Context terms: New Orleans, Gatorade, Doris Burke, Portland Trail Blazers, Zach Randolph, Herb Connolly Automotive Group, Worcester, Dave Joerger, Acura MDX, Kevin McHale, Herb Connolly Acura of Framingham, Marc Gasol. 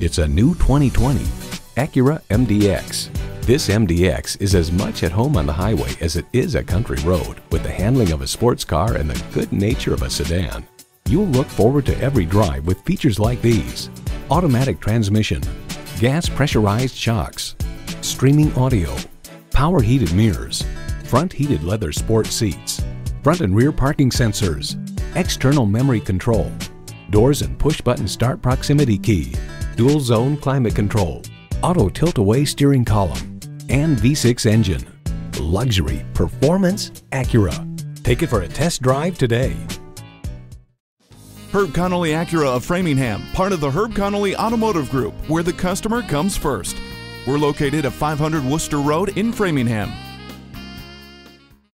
It's a new 2020 Acura MDX. This MDX is as much at home on the highway as it is a country road, with the handling of a sports car and the good nature of a sedan. You'll look forward to every drive with features like these: automatic transmission, gas pressurized shocks, streaming audio, power heated mirrors, front heated leather sport seats, front and rear parking sensors, external memory control, doors and push button start proximity key, dual zone climate control, auto tilt-away steering column, and V6 engine. Luxury, performance, Acura. Take it for a test drive today. Herb Connolly Acura of Framingham, part of the Herb Connolly Automotive Group, where the customer comes first. We're located at 500 Worcester Road in Framingham.